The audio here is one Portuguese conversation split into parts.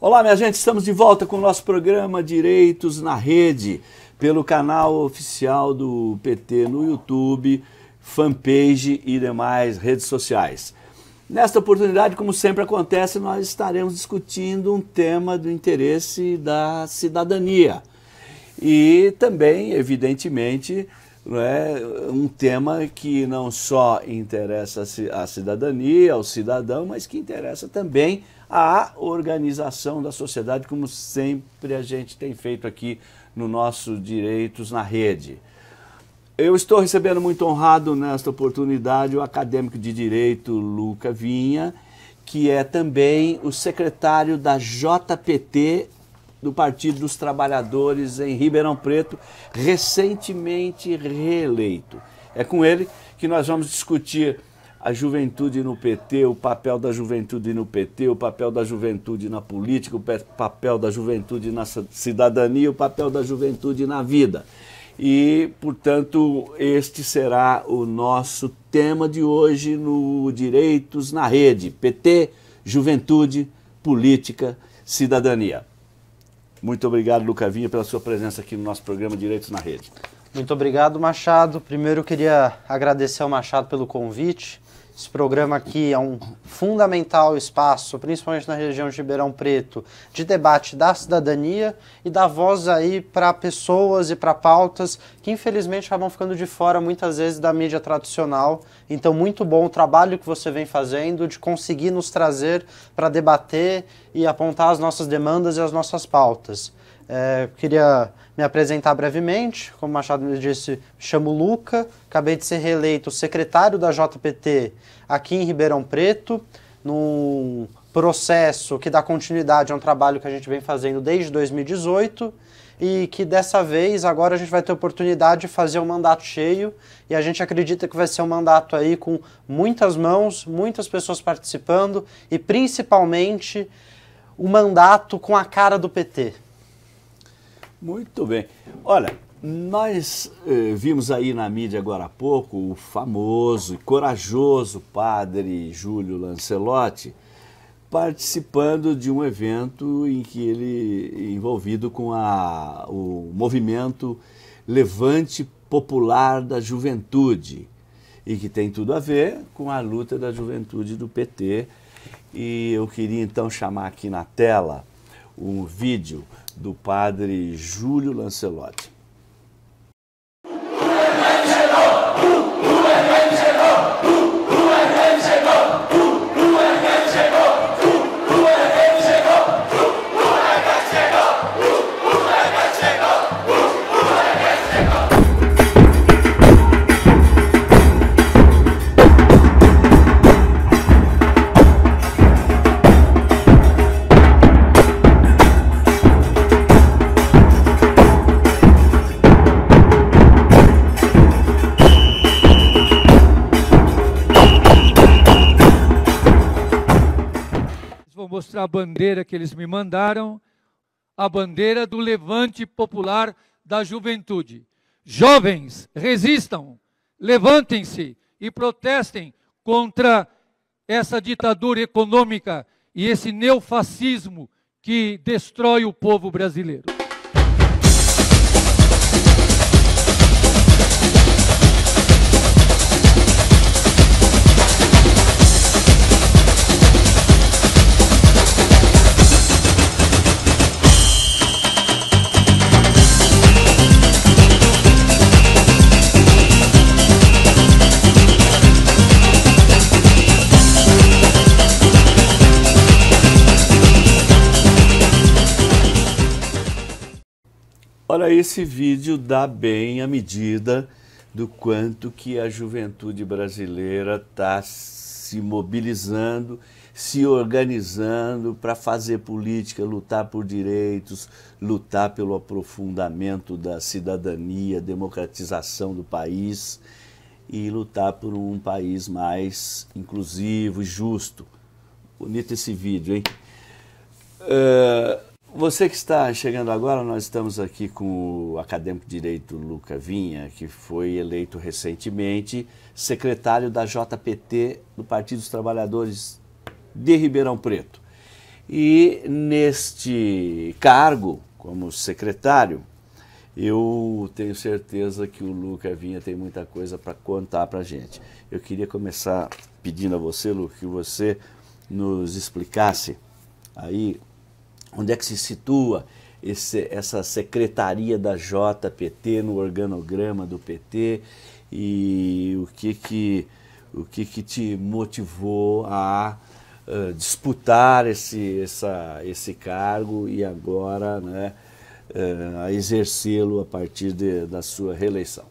Olá, minha gente, estamos de volta com o nosso programa Direitos na Rede, pelo canal oficial do PT no YouTube, fanpage e demais redes sociais. Nesta oportunidade, como sempre acontece, nós estaremos discutindo um tema do interesse da cidadania e também, evidentemente, um tema que não só interessa à cidadania, ao cidadão, mas que interessa também a organização da sociedade, como sempre a gente tem feito aqui no nosso Direitos na Rede. Eu estou recebendo muito honrado nesta oportunidade o acadêmico de Direito Lucca Vinha, que é também o secretário da JPT do Partido dos Trabalhadores em Ribeirão Preto, recentemente reeleito. É com ele que nós vamos discutir a juventude no PT, o papel da juventude no PT, o papel da juventude na política, o papel da juventude na cidadania, o papel da juventude na vida. E, portanto, este será o nosso tema de hoje no Direitos na Rede, PT, Juventude, Política, Cidadania. Muito obrigado, Lucca Vinha, pela sua presença aqui no nosso programa Direitos na Rede. Muito obrigado, Machado. Primeiro eu queria agradecer ao Machado pelo convite. Esse programa aqui é um fundamental espaço, principalmente na região de Ribeirão Preto, de debate da cidadania e da voz aí para pessoas e para pautas que infelizmente acabam ficando de fora muitas vezes da mídia tradicional. Então muito bom o trabalho que você vem fazendo de conseguir nos trazer para debater e apontar as nossas demandas e as nossas pautas. Queria me apresentar brevemente, como o Machado me disse, me chamo Lucca, acabei de ser reeleito secretário da JPT aqui em Ribeirão Preto, num processo que dá continuidade a um trabalho que a gente vem fazendo desde 2018 e que dessa vez agora a gente vai ter a oportunidade de fazer um mandato cheio e a gente acredita que vai ser um mandato aí com muitas mãos, muitas pessoas participando e principalmente o mandato com a cara do PT. Muito bem. Olha, nós vimos aí na mídia agora há pouco o famoso e corajoso Padre Júlio Lancelotti participando de um evento em que ele envolvido com o movimento Levante Popular da Juventude e que tem tudo a ver com a luta da juventude do PT. E eu queria então chamar aqui na tela um vídeo do Padre Júlio Lancelotti. A bandeira que eles me mandaram, a bandeira do Levante Popular da Juventude. Jovens, resistam, levantem-se e protestem contra essa ditadura econômica e esse neofascismo que destrói o povo brasileiro. Olha esse vídeo, dá bem a medida do quanto que a juventude brasileira está se mobilizando, se organizando para fazer política, lutar por direitos, lutar pelo aprofundamento da cidadania, democratização do país e lutar por um país mais inclusivo e justo. Bonito esse vídeo, hein? Você que está chegando agora, nós estamos aqui com o acadêmico de Direito Lucca Vinha, que foi eleito recentemente secretário da JPT do Partido dos Trabalhadores de Ribeirão Preto. E neste cargo, como secretário, eu tenho certeza que o Lucca Vinha tem muita coisa para contar para a gente. Eu queria começar pedindo a você, Lucca, que você nos explicasse aí onde é que se situa essa secretaria da JPT no organograma do PT e o que te motivou a disputar esse cargo e agora, né, a exercê-lo a partir da sua reeleição.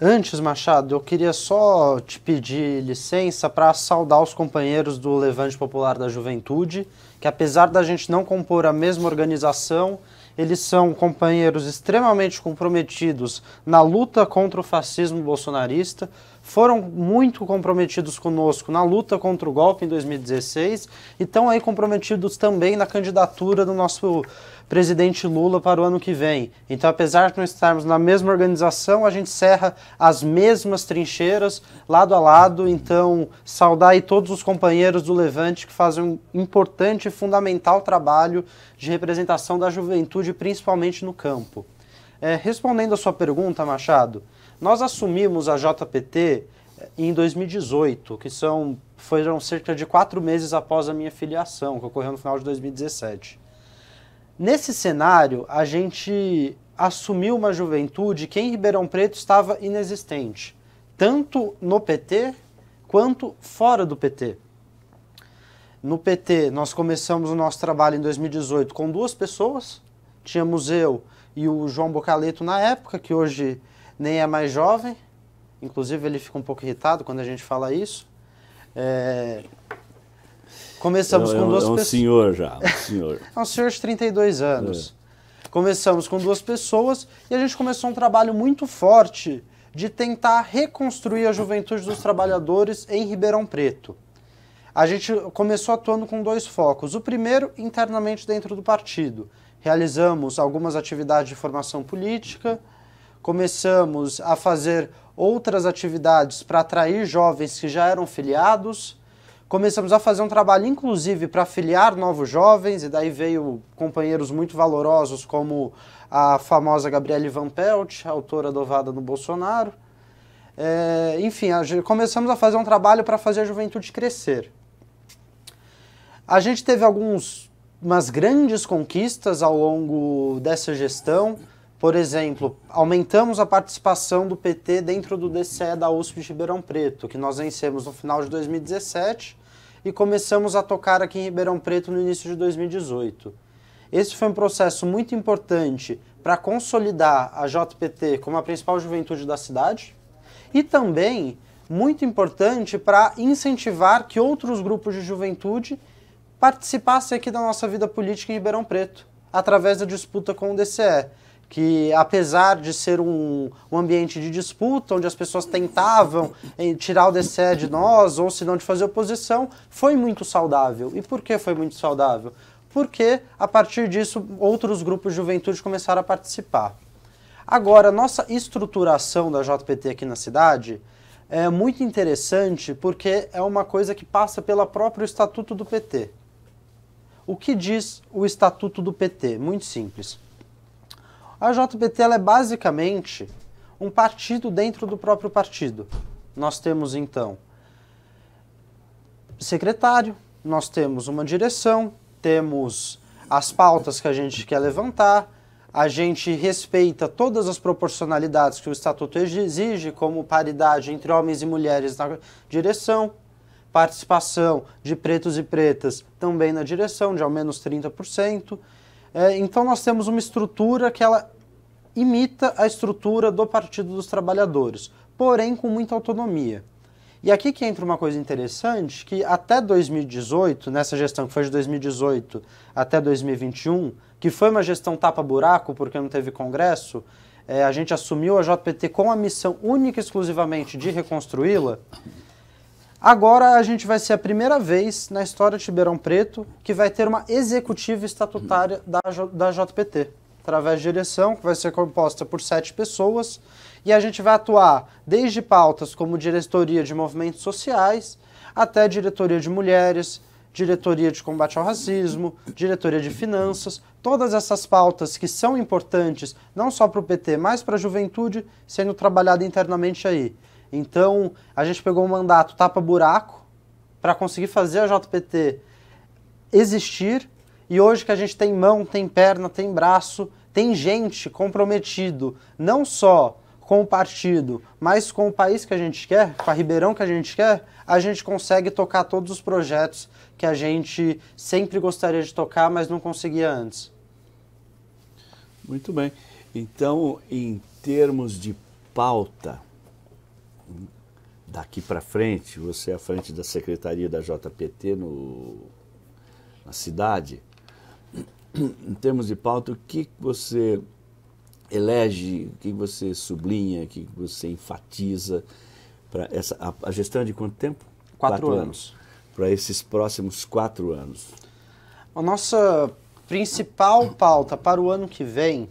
Antes, Machado, eu queria só te pedir licença para saudar os companheiros do Levante Popular da Juventude, que apesar da gente não compor a mesma organização, eles são companheiros extremamente comprometidos na luta contra o fascismo bolsonarista, foram muito comprometidos conosco na luta contra o golpe em 2016 e estão aí comprometidos também na candidatura do nosso presidente Lula para o ano que vem. Então, apesar de não estarmos na mesma organização, a gente cerra as mesmas trincheiras, lado a lado. Então, saudar aí todos os companheiros do Levante que fazem um importante e fundamental trabalho de representação da juventude, principalmente no campo. Respondendo a sua pergunta, Machado, nós assumimos a JPT em 2018, que foram cerca de 4 meses após a minha filiação, que ocorreu no final de 2017. Nesse cenário, a gente assumiu uma juventude que em Ribeirão Preto estava inexistente, tanto no PT quanto fora do PT. No PT, nós começamos o nosso trabalho em 2018 com 2 pessoas, tínhamos eu e o João Bocaleto na época, que hoje nem é mais jovem, inclusive ele fica um pouco irritado quando a gente fala isso. Começamos com 2 pessoas... É um senhor já, um senhor. É um senhor de 32 anos. É. Começamos com 2 pessoas e a gente começou um trabalho muito forte de tentar reconstruir a juventude dos trabalhadores em Ribeirão Preto. A gente começou atuando com 2 focos. O primeiro, internamente dentro do partido. Realizamos algumas atividades de formação política, começamos a fazer outras atividades para atrair jovens que já eram filiados, começamos a fazer um trabalho, inclusive, para filiar novos jovens, e daí veio companheiros muito valorosos, como a famosa Gabriele Van Pelt, autora do Vada no Bolsonaro. Enfim, começamos a fazer um trabalho para fazer a juventude crescer. A gente teve umas grandes conquistas ao longo dessa gestão. Por exemplo, aumentamos a participação do PT dentro do DCE da USP de Ribeirão Preto, que nós vencemos no final de 2017 e começamos a tocar aqui em Ribeirão Preto no início de 2018. Esse foi um processo muito importante para consolidar a JPT como a principal juventude da cidade e também muito importante para incentivar que outros grupos de juventude participassem aqui da nossa vida política em Ribeirão Preto, através da disputa com o DCE. Que apesar de ser um ambiente de disputa, onde as pessoas tentavam tirar o DCE de nós, ou se não de fazer oposição, foi muito saudável. E por que foi muito saudável? Porque, a partir disso, outros grupos de juventude começaram a participar. Agora, a nossa estruturação da JPT aqui na cidade é muito interessante, porque é uma coisa que passa pelo próprio Estatuto do PT. O que diz o Estatuto do PT? Muito simples. A JPT ela é basicamente um partido dentro do próprio partido. Nós temos, então, secretário, nós temos uma direção, temos as pautas que a gente quer levantar, a gente respeita todas as proporcionalidades que o Estatuto exige, como paridade entre homens e mulheres na direção, participação de pretos e pretas também na direção, de ao menos 30%. Então nós temos uma estrutura que ela imita a estrutura do Partido dos Trabalhadores, porém com muita autonomia. E aqui que entra uma coisa interessante, que até 2018, nessa gestão que foi de 2018 até 2021, que foi uma gestão tapa-buraco porque não teve congresso, a gente assumiu a JPT com a missão única e exclusivamente de reconstruí-la. Agora a gente vai ser a primeira vez na história de Ribeirão Preto que vai ter uma executiva estatutária da JPT, através de eleição, que vai ser composta por 7 pessoas, e a gente vai atuar desde pautas como diretoria de movimentos sociais até diretoria de mulheres, diretoria de combate ao racismo, diretoria de finanças, todas essas pautas que são importantes não só para o PT, mas para a juventude, sendo trabalhada internamente aí. Então, a gente pegou um mandato tapa-buraco para conseguir fazer a JPT existir, e hoje que a gente tem mão, tem perna, tem braço, tem gente comprometido, não só com o partido, mas com o país que a gente quer, com a Ribeirão que a gente quer, a gente consegue tocar todos os projetos que a gente sempre gostaria de tocar, mas não conseguia antes. Muito bem. Então, em termos de pauta, daqui para frente, você é à frente da secretaria da JPT na cidade. Em termos de pauta, o que você elege, o que você sublinha, o que você enfatiza para essa a gestão de quanto tempo? 4 anos. Para esses próximos 4 anos. A nossa principal pauta para o ano que vem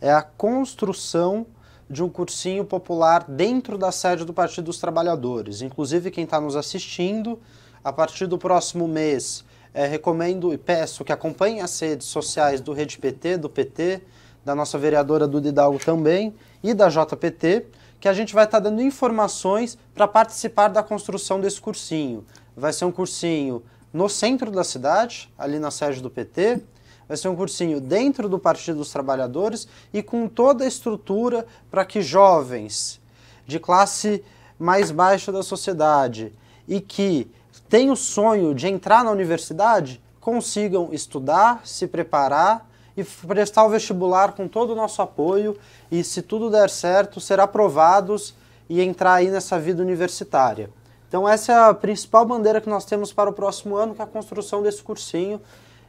é a construção de um cursinho popular dentro da sede do Partido dos Trabalhadores. Inclusive, quem está nos assistindo, a partir do próximo mês, recomendo e peço que acompanhem as redes sociais do Rede PT, do PT, da nossa vereadora Duda Hidalgo também, e da JPT, que a gente vai estar dando informações para participar da construção desse cursinho. Vai ser um cursinho no centro da cidade, ali na sede do PT, vai ser um cursinho dentro do Partido dos Trabalhadores e com toda a estrutura para que jovens de classe mais baixa da sociedade e que têm o sonho de entrar na universidade consigam estudar, se preparar e prestar o vestibular com todo o nosso apoio e, se tudo der certo, ser aprovados e entrar aí nessa vida universitária. Então essa é a principal bandeira que nós temos para o próximo ano, que é a construção desse cursinho,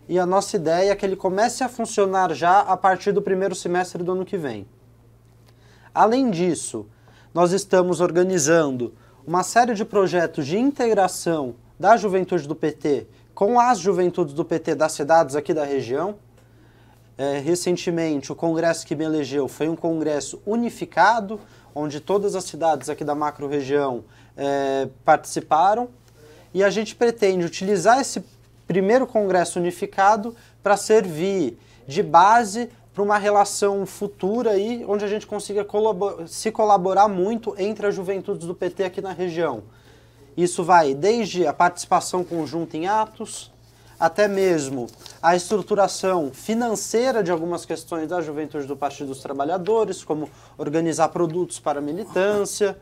e a nossa ideia é que ele comece a funcionar já a partir do primeiro semestre do ano que vem. Além disso, nós estamos organizando uma série de projetos de integração da juventude do PT com as juventudes do PT das cidades aqui da região. Recentemente, o congresso que me elegeu foi um congresso unificado, onde todas as cidades aqui da macro-região participaram, e a gente pretende utilizar esse primeiro congresso unificado para servir de base para uma relação futura aí, onde a gente consiga se colaborar muito entre as juventudes do PT aqui na região. Isso vai desde a participação conjunta em atos, até mesmo a estruturação financeira de algumas questões da juventude do Partido dos Trabalhadores, como organizar produtos para militância,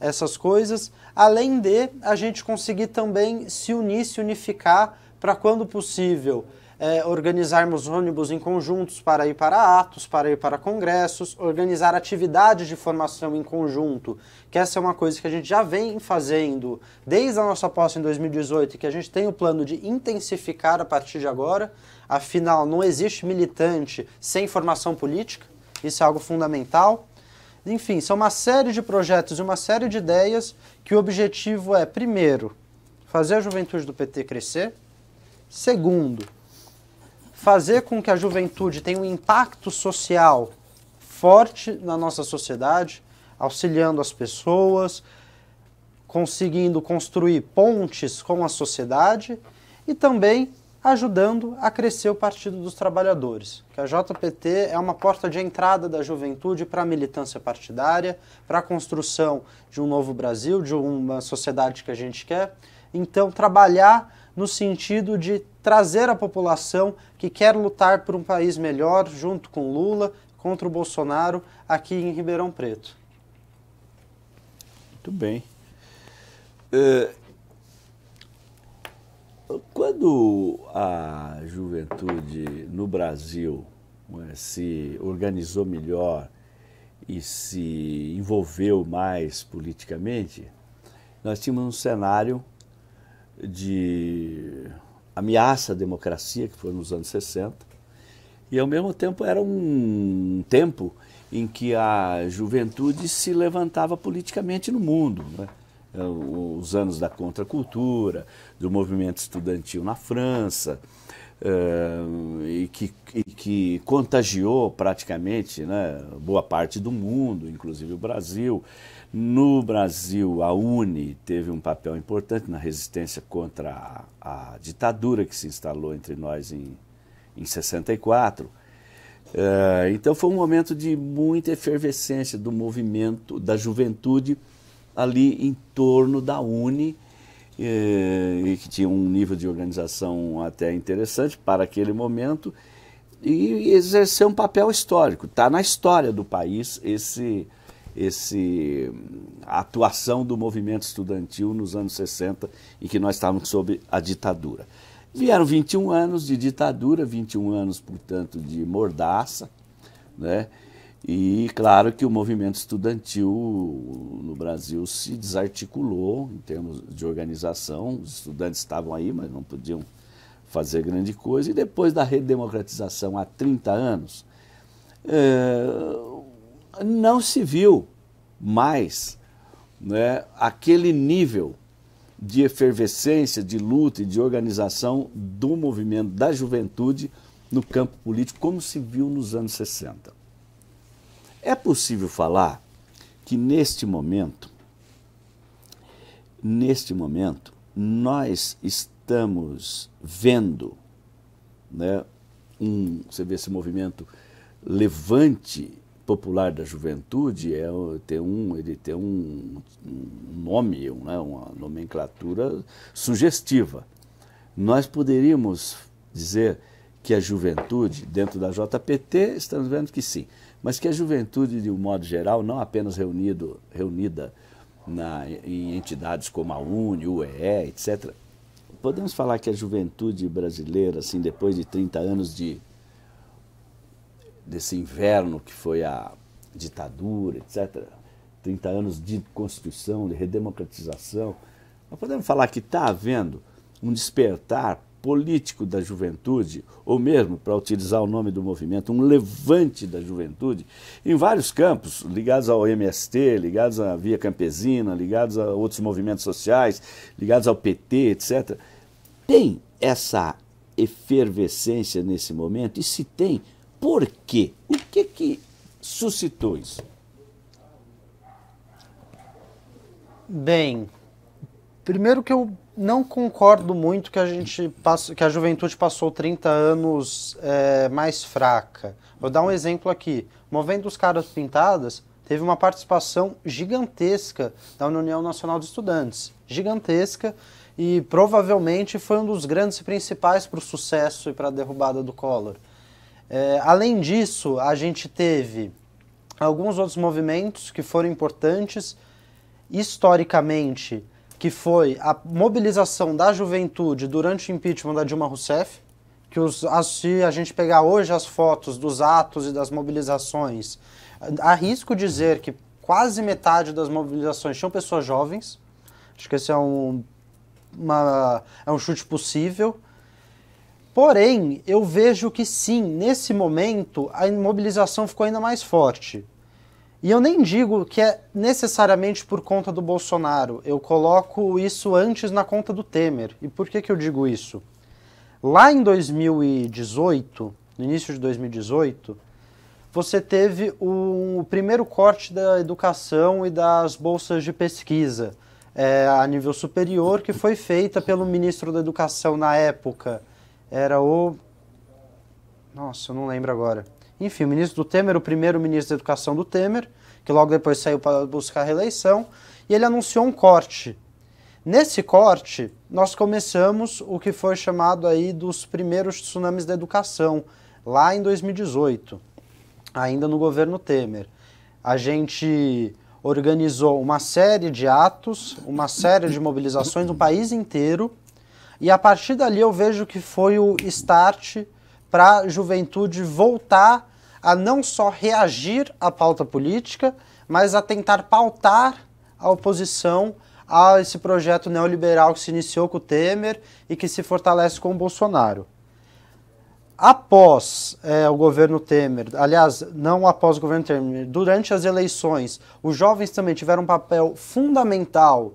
essas coisas, além de a gente conseguir também se unir, se unificar, para quando possível organizarmos ônibus em conjuntos para ir para atos, para ir para congressos, organizar atividades de formação em conjunto, que essa é uma coisa que a gente já vem fazendo desde a nossa posse em 2018 e que a gente tem o plano de intensificar a partir de agora. Afinal, não existe militante sem formação política, isso é algo fundamental. Enfim, são uma série de projetos e uma série de ideias que o objetivo é, primeiro, fazer a juventude do PT crescer, segundo, fazer com que a juventude tenha um impacto social forte na nossa sociedade, auxiliando as pessoas, conseguindo construir pontes com a sociedade e também ajudando a crescer o Partido dos Trabalhadores, que a JPT é uma porta de entrada da juventude para a militância partidária, para a construção de um novo Brasil, de uma sociedade que a gente quer. Então, trabalhar no sentido de trazer a população que quer lutar por um país melhor, junto com Lula, contra o Bolsonaro, aqui em Ribeirão Preto. Muito bem. Quando a juventude no Brasil se organizou melhor e se envolveu mais politicamente, nós tínhamos um cenário de ameaça à democracia, que foi nos anos 60, e ao mesmo tempo era um tempo em que a juventude se levantava politicamente no mundo, né? Os anos da contracultura, do movimento estudantil na França, e que contagiou praticamente, né, boa parte do mundo, inclusive o Brasil. No Brasil, a UNE teve um papel importante na resistência contra a ditadura que se instalou entre nós em 64. Então foi um momento de muita efervescência do movimento da juventude ali em torno da UNE, e que tinha um nível de organização até interessante para aquele momento, e exerceu um papel histórico. Está na história do país a atuação do movimento estudantil nos anos 60, em que nós estávamos sob a ditadura. Vieram 21 anos de ditadura, 21 anos, portanto, de mordaça, né? E claro que o movimento estudantil no Brasil se desarticulou em termos de organização. Os estudantes estavam aí, mas não podiam fazer grande coisa. E depois da redemocratização há 30 anos, não se viu mais, né, aquele nível de efervescência, de luta e de organização do movimento da juventude no campo político como se viu nos anos 60. É possível falar que neste momento, nós estamos vendo, né, você vê esse movimento Levante Popular da Juventude, ele tem um nome, né, uma nomenclatura sugestiva. Nós poderíamos dizer que a juventude, dentro da JPT, estamos vendo que sim, mas que a juventude, de um modo geral, não apenas reunida em entidades como a UNE, UEE, etc., podemos falar que a juventude brasileira, assim, depois de 30 anos desse inverno que foi a ditadura, etc., 30 anos de Constituição, de redemocratização, nós podemos falar que está havendo um despertar político da juventude, ou mesmo, para utilizar o nome do movimento, um levante da juventude, em vários campos, ligados ao MST, ligados à Via Campesina, ligados a outros movimentos sociais, ligados ao PT, etc. Tem essa efervescência nesse momento? E se tem, por quê? O que que suscitou isso? Bem, primeiro que eu não concordo muito que a juventude passou 30 anos mais fraca. Vou dar um exemplo aqui. O Movimento dos Caras Pintadas teve uma participação gigantesca da União Nacional de Estudantes. Gigantesca, e provavelmente foi um dos grandes principais para o sucesso e para a derrubada do Collor. Além disso, a gente teve alguns outros movimentos que foram importantes historicamente, que foi a mobilização da juventude durante o impeachment da Dilma Rousseff, que se a gente pegar hoje as fotos dos atos e das mobilizações, arrisco dizer que quase metade das mobilizações tinham pessoas jovens. Acho que esse é um chute possível. Porém, eu vejo que sim, nesse momento, a mobilização ficou ainda mais forte. E eu nem digo que é necessariamente por conta do Bolsonaro, eu coloco isso antes na conta do Temer. E por que que eu digo isso? Lá em 2018, no início de 2018, você teve o primeiro corte da educação e das bolsas de pesquisa a nível superior, que foi feita pelo ministro da Educação na época. Era o... Nossa, eu não lembro agora. Enfim, o ministro do Temer, o primeiro ministro da Educação do Temer, que logo depois saiu para buscar a reeleição, e ele anunciou um corte. Nesse corte, nós começamos o que foi chamado aí dos primeiros tsunamis da educação, lá em 2018, ainda no governo Temer. A gente organizou uma série de atos, uma série de mobilizações no país inteiro, e a partir dali eu vejo que foi o start para a juventude voltar a não só reagir à pauta política, mas a tentar pautar a oposição a esse projeto neoliberal que se iniciou com o Temer e que se fortalece com o Bolsonaro. Após o governo Temer, aliás, não após o governo Temer, durante as eleições, os jovens também tiveram um papel fundamental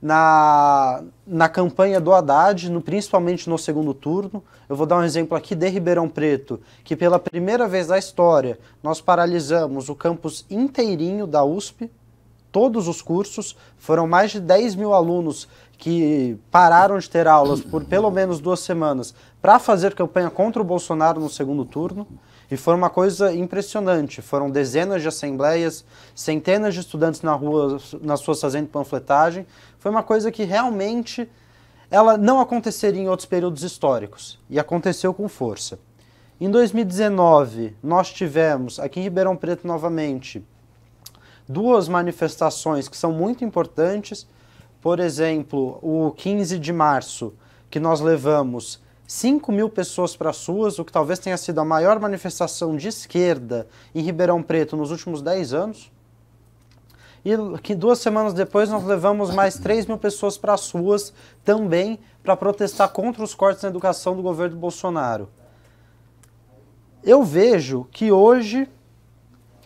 na campanha do Haddad, principalmente no segundo turno. Eu vou dar um exemplo aqui de Ribeirão Preto, que pela primeira vez da história nós paralisamos o campus inteirinho da USP, todos os cursos, foram mais de 10 mil alunos que pararam de ter aulas por pelo menos 2 semanas para fazer campanha contra o Bolsonaro no segundo turno. E foi uma coisa impressionante, foram dezenas de assembleias, centenas de estudantes na rua, nas suas fazendo panfletagem. Foi uma coisa que realmente ela não aconteceria em outros períodos históricos, e aconteceu com força. Em 2019, nós tivemos, aqui em Ribeirão Preto novamente, 2 manifestações que são muito importantes. Por exemplo, o 15 de março, que nós levamos 5 mil pessoas para as ruas, o que talvez tenha sido a maior manifestação de esquerda em Ribeirão Preto nos últimos 10 anos. E que 2 semanas depois nós levamos mais 3 mil pessoas para as ruas também para protestar contra os cortes na educação do governo Bolsonaro. Eu vejo que hoje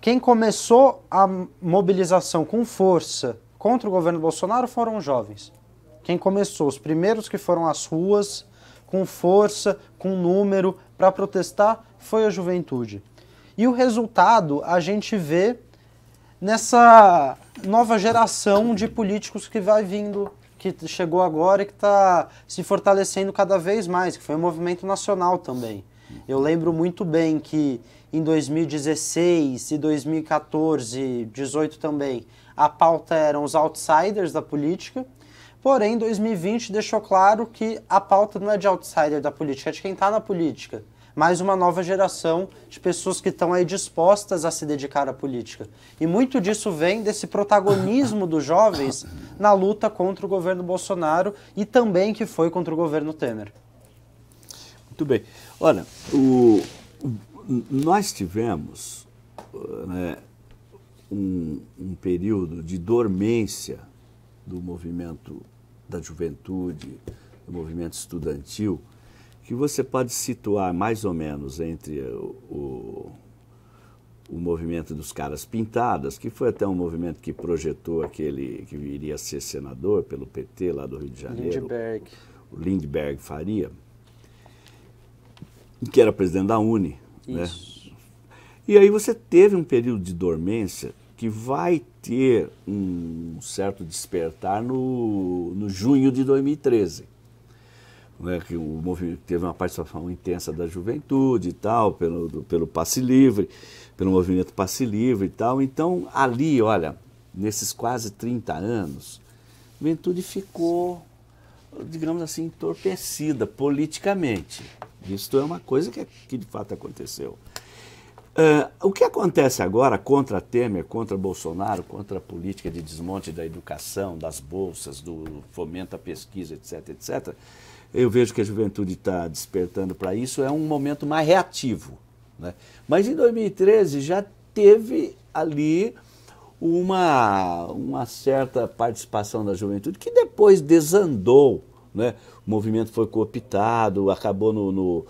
quem começou a mobilização com força contra o governo Bolsonaro foram os jovens. Quem começou, os primeiros que foram às ruas com força, com número, para protestar, foi a juventude. E o resultado a gente vê nessa nova geração de políticos que vai vindo, que chegou agora e que está se fortalecendo cada vez mais, que foi um movimento nacional também. Eu lembro muito bem que em 2016 e 2014, 18 também, a pauta eram os outsiders da política. Porém, 2020 deixou claro que a pauta não é de outsider da política, é de quem está na política. Mais uma nova geração de pessoas que estão aí dispostas a se dedicar à política. E muito disso vem desse protagonismo dos jovens na luta contra o governo Bolsonaro e também que foi contra o governo Temer. Muito bem. Olha, nós tivemos, né, um período de dormência do movimento da juventude, do movimento estudantil, que você pode situar mais ou menos entre o movimento dos caras pintadas, que foi até um movimento que projetou aquele que viria a ser senador pelo PT lá do Rio de Janeiro, Lindbergh. O Lindbergh Faria, que era presidente da UNE. Isso. Né? E aí você teve um período de dormência que vai ter um certo despertar no junho de 2013, né, que o movimento teve uma participação intensa da juventude e tal, pelo passe livre, pelo movimento passe livre e tal. Então, ali, olha, nesses quase 30 anos, a juventude ficou, digamos assim, entorpecida politicamente. Isso é uma coisa que de fato aconteceu. O que acontece agora contra Temer, contra Bolsonaro, contra a política de desmonte da educação, das bolsas, do fomento à pesquisa, etc., etc., eu vejo que a juventude está despertando para isso, é um momento mais reativo. Né? Mas em 2013 já teve ali uma certa participação da juventude que depois desandou. Né? O movimento foi cooptado, acabou no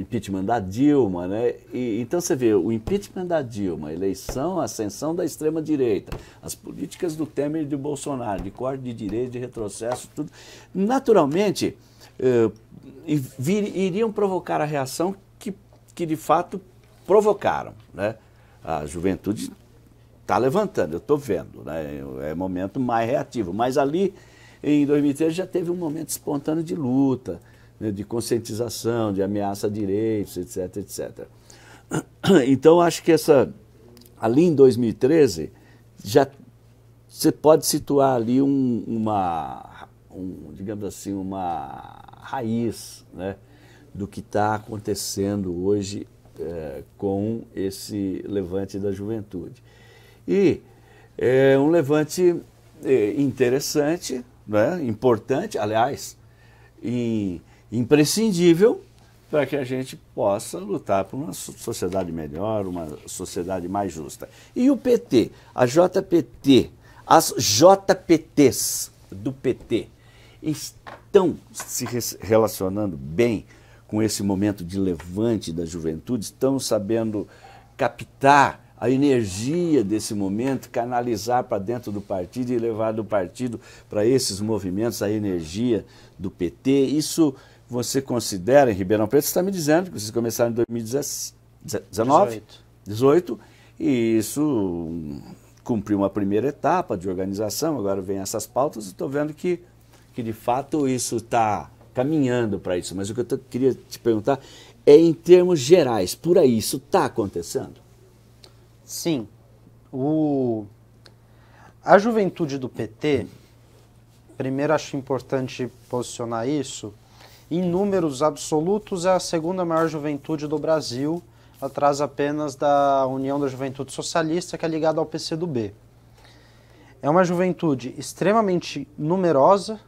impeachment da Dilma, né? Então você vê o impeachment da Dilma, a eleição, a ascensão da extrema-direita, as políticas do Temer e do Bolsonaro, de corte de direito, de retrocesso, tudo, naturalmente iriam provocar a reação que de fato provocaram, né? A juventude está levantando, eu estou vendo, né? É momento mais reativo, mas ali em 2013 já teve um momento espontâneo de luta, de conscientização, de ameaça a direitos, etc., etc. Então, acho que ali em 2013, já você pode situar ali digamos assim, uma raiz, né, do que está acontecendo hoje com esse levante da juventude. E é um levante interessante, né, importante, aliás, imprescindível para que a gente possa lutar por uma sociedade melhor, uma sociedade mais justa. E o PT, a JPT, as JPTs do PT estão se relacionando bem com esse momento de levante da juventude, estão sabendo captar a energia desse momento, canalizar para dentro do partido e levar do partido para esses movimentos, a energia do PT. Isso você considera, em Ribeirão Preto, você está me dizendo que vocês começaram em 2018, e isso cumpriu uma primeira etapa de organização, agora vem essas pautas e estou vendo que de fato isso está caminhando para isso. Mas o que eu queria te perguntar é em termos gerais, por aí, isso está acontecendo? Sim. A juventude do PT, primeiro acho importante posicionar isso, em números absolutos é a segunda maior juventude do Brasil, atrás apenas da União da Juventude Socialista, que é ligada ao PCdoB. É uma juventude extremamente numerosa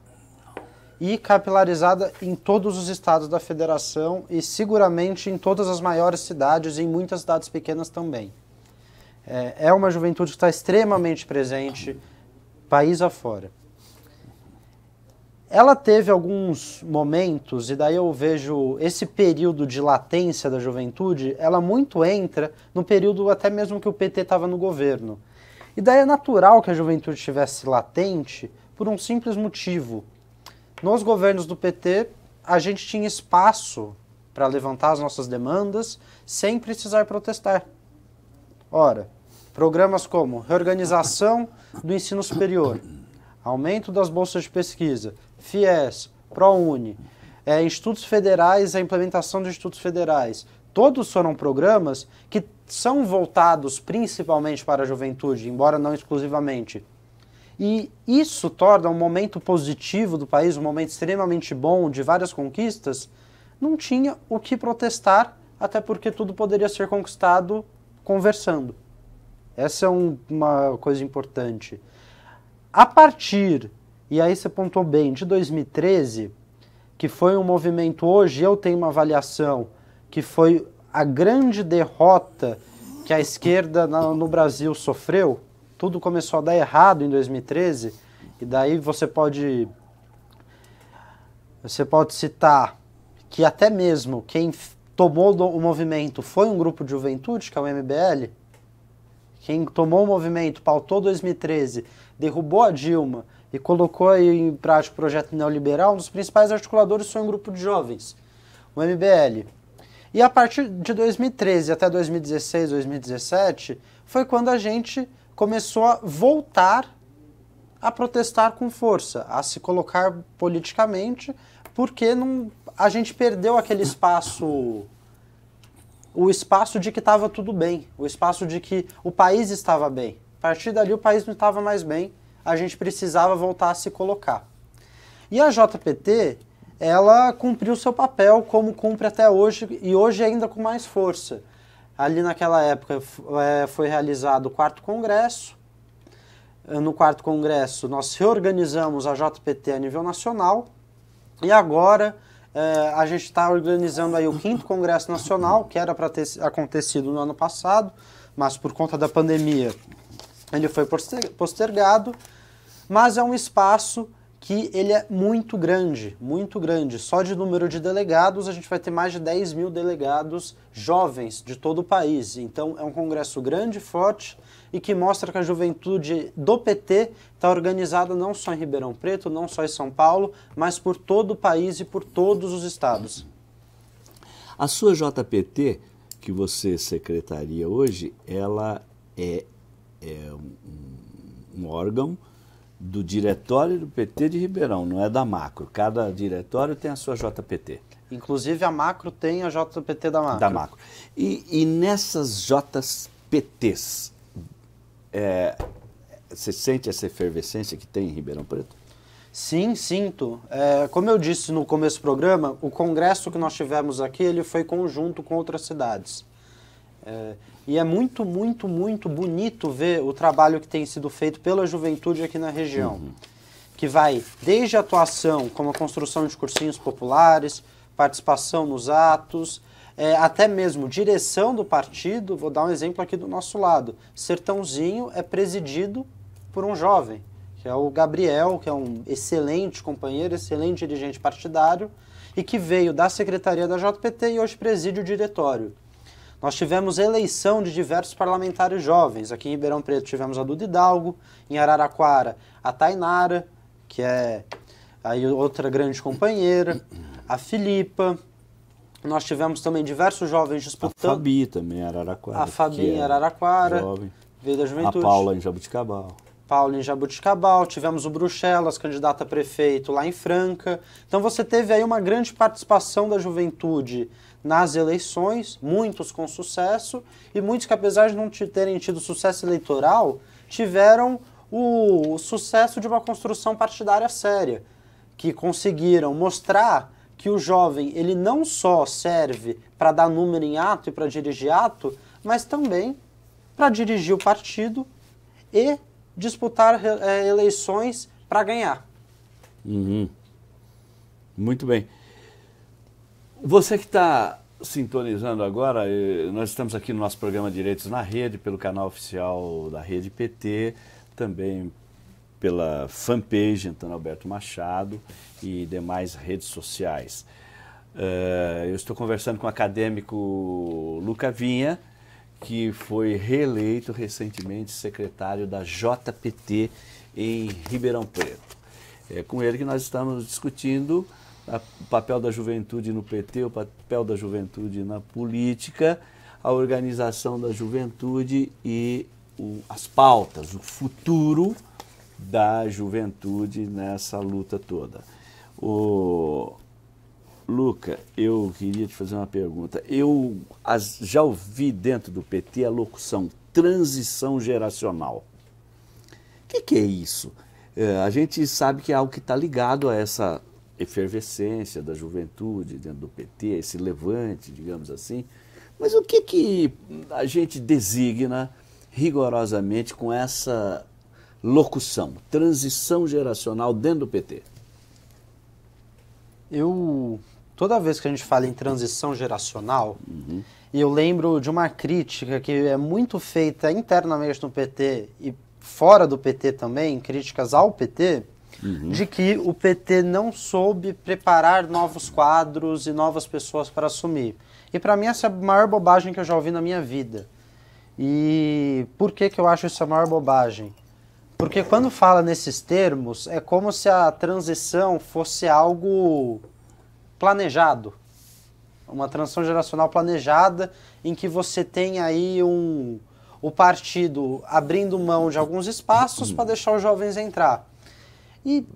e capilarizada em todos os estados da federação e seguramente em todas as maiores cidades e em muitas cidades pequenas também. É uma juventude que está extremamente presente, país afora. Ela teve alguns momentos, e daí eu vejo esse período de latência da juventude, ela muito entra no período até mesmo que o PT estava no governo. E daí é natural que a juventude estivesse latente por um simples motivo. Nos governos do PT, a gente tinha espaço para levantar as nossas demandas sem precisar protestar. Ora, programas como reorganização do ensino superior, aumento das bolsas de pesquisa, FIES, ProUni, institutos federais, a implementação de institutos federais, todos foram programas que são voltados principalmente para a juventude, embora não exclusivamente. E isso torna um momento positivo do país, um momento extremamente bom, de várias conquistas. Não tinha o que protestar, até porque tudo poderia ser conquistado conversando. Essa é uma coisa importante. A partir, e aí você pontuou bem, de 2013, que foi um movimento, hoje eu tenho uma avaliação, que foi a grande derrota que a esquerda no Brasil sofreu, tudo começou a dar errado em 2013, e daí você pode citar que até mesmo quem tomou o movimento foi um grupo de juventude, que é o MBL. Quem tomou o movimento, pautou 2013, derrubou a Dilma e colocou aí em prática o projeto neoliberal, um dos principais articuladores foi um grupo de jovens, o MBL. E a partir de 2013 até 2016, 2017, foi quando a gente começou a voltar a protestar com força, a se colocar politicamente, porque a gente perdeu aquele espaço, o espaço de que estava tudo bem, o espaço de que o país estava bem. A partir dali o país não estava mais bem, a gente precisava voltar a se colocar. E a JPT, ela cumpriu seu papel como cumpre até hoje, e hoje ainda com mais força. Ali naquela época foi realizado o 4º Congresso. No 4º Congresso nós reorganizamos a JPT a nível nacional, e agora a gente está organizando aí o 5º Congresso Nacional, que era para ter acontecido no ano passado, mas por conta da pandemia ele foi postergado, mas é um espaço que ele é muito grande, muito grande. Só de número de delegados a gente vai ter mais de 10 mil delegados jovens de todo o país. Então é um congresso grande, forte e que mostra que a juventude do PT está organizada não só em Ribeirão Preto, não só em São Paulo, mas por todo o país e por todos os estados. A sua JPT, que você secretaria hoje, ela é um órgão do diretório do PT de Ribeirão, não é da Macro. Cada diretório tem a sua JPT. Inclusive a Macro tem a JPT da Macro. Da Macro. E nessas JPTs, você sente essa efervescência que tem em Ribeirão Preto? Sim, sinto. Como eu disse no começo do programa, o congresso que nós tivemos aqui ele foi conjunto com outras cidades. E é muito, muito, muito bonito ver o trabalho que tem sido feito pela juventude aqui na região, que vai desde a atuação, como a construção de cursinhos populares, participação nos atos, até mesmo direção do partido. Vou dar um exemplo aqui do nosso lado. Sertãozinho é presidido por um jovem, que é o Gabriel, que é um excelente companheiro, excelente dirigente partidário, e que veio da secretaria da JPT e hoje preside o diretório. Nós tivemos eleição de diversos parlamentares jovens. Aqui em Ribeirão Preto tivemos a Duda Hidalgo, em Araraquara a Tainara, que é aí outra grande companheira, a Filipa. Nós tivemos também diversos jovens disputando. A Fabi também em Araraquara. A Fabi em Araraquara, jovem. Veio da Juventude. A Paula em Jabuticabal. Paula em Jabuticabal, tivemos o Bruxelas, candidata a prefeito lá em Franca. Então você teve aí uma grande participação da juventude nas eleições, muitos com sucesso, e muitos que apesar de não terem tido sucesso eleitoral, tiveram o sucesso de uma construção partidária séria, que conseguiram mostrar que o jovem ele não só serve para dar número em ato e para dirigir ato, mas também para dirigir o partido e disputar eleições para ganhar. Uhum. Muito bem. Você que está sintonizando agora, nós estamos aqui no nosso programa Direitos na Rede, pelo canal oficial da Rede PT, também pela fanpage Antônio Alberto Machado e demais redes sociais. Eu estou conversando com o acadêmico Lucca Vinha, que foi reeleito recentemente secretário da JPT em Ribeirão Preto. É com ele que nós estamos discutindo o papel da juventude no PT, o papel da juventude na política, a organização da juventude e as pautas, o futuro da juventude nessa luta toda. Lucca, eu queria te fazer uma pergunta. Eu já ouvi dentro do PT a locução transição geracional. O que é isso? A gente sabe que é algo que está ligado a essa efervescência da juventude dentro do PT, esse levante, digamos assim. Mas o que a gente designa rigorosamente com essa locução, transição geracional dentro do PT? Toda vez que a gente fala em transição geracional, eu lembro de uma crítica que é muito feita internamente no PT e fora do PT também, críticas ao PT, de que o PT não soube preparar novos quadros e novas pessoas para assumir. E para mim essa é a maior bobagem que eu já ouvi na minha vida. E por que eu acho isso a maior bobagem? Porque quando fala nesses termos, é como se a transição fosse algo planejado. Uma transição geracional planejada em que você tem aí o partido abrindo mão de alguns espaços para deixar os jovens entrar. E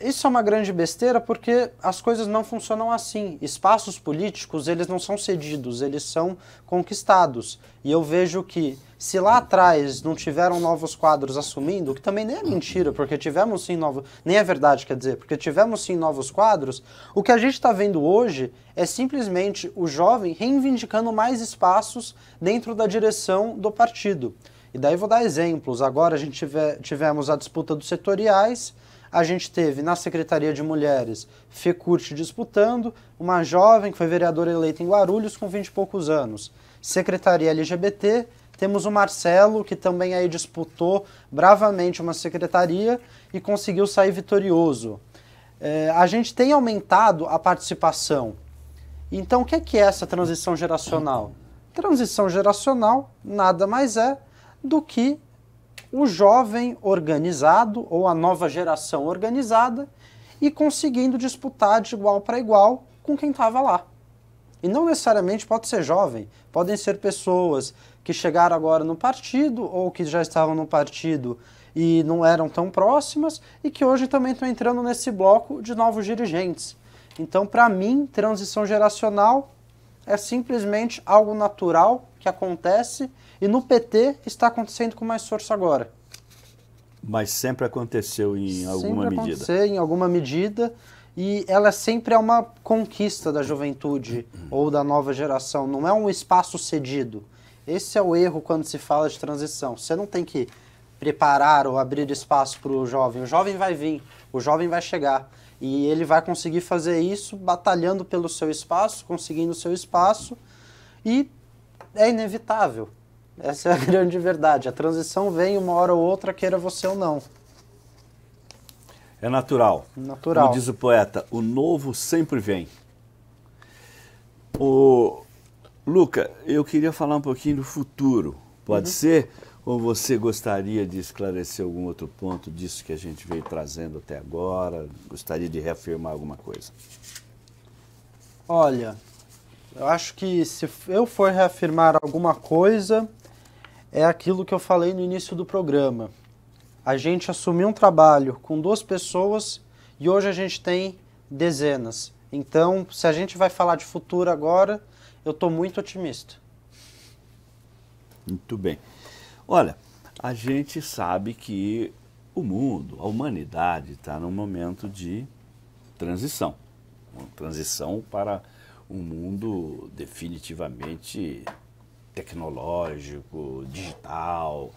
isso é uma grande besteira porque as coisas não funcionam assim. Espaços políticos, eles não são cedidos, eles são conquistados. E eu vejo que se lá atrás não tiveram novos quadros assumindo, que também nem é mentira, porque tivemos sim novos... Nem é verdade, quer dizer, porque tivemos sim novos quadros, o que a gente está vendo hoje é simplesmente o jovem reivindicando mais espaços dentro da direção do partido. E daí vou dar exemplos. Agora a gente tivemos a disputa dos setoriais, a gente teve na Secretaria de Mulheres Fecurte disputando, uma jovem que foi vereadora eleita em Guarulhos com 20 e poucos anos. Secretaria LGBT... Temos o Marcelo, que também aí disputou bravamente uma secretaria e conseguiu sair vitorioso. A gente tem aumentado a participação. Então, o que é essa transição geracional? Transição geracional nada mais é do que o jovem organizado ou a nova geração organizada e conseguindo disputar de igual para igual com quem estava lá. E não necessariamente pode ser jovem, podem ser pessoas que chegaram agora no partido ou que já estavam no partido e não eram tão próximas e que hoje também estão entrando nesse bloco de novos dirigentes. Então, para mim, transição geracional é simplesmente algo natural que acontece e no PT está acontecendo com mais força agora. Mas sempre aconteceu em alguma medida. Sempre aconteceu em alguma medida. E ela sempre é uma conquista da juventude ou da nova geração, não é um espaço cedido. Esse é o erro quando se fala de transição. Você não tem que preparar ou abrir espaço para o jovem vai vir, o jovem vai chegar. E ele vai conseguir fazer isso batalhando pelo seu espaço, conseguindo o seu espaço, e é inevitável. Essa é a grande verdade. A transição vem uma hora ou outra, queira você ou não. É natural. Natural. Como diz o poeta, o novo sempre vem. Lucca, eu queria falar um pouquinho do futuro. Pode ser? Ou você gostaria de esclarecer algum outro ponto disso que a gente veio trazendo até agora? Gostaria de reafirmar alguma coisa? Olha, eu acho que se eu for reafirmar alguma coisa, é aquilo que eu falei no início do programa. A gente assumiu um trabalho com 2 pessoas e hoje a gente tem dezenas. Então, se a gente vai falar de futuro agora, eu estou muito otimista. Muito bem. Olha, a gente sabe que o mundo, a humanidade está num momento de transição. Uma transição para um mundo definitivamente tecnológico, digital.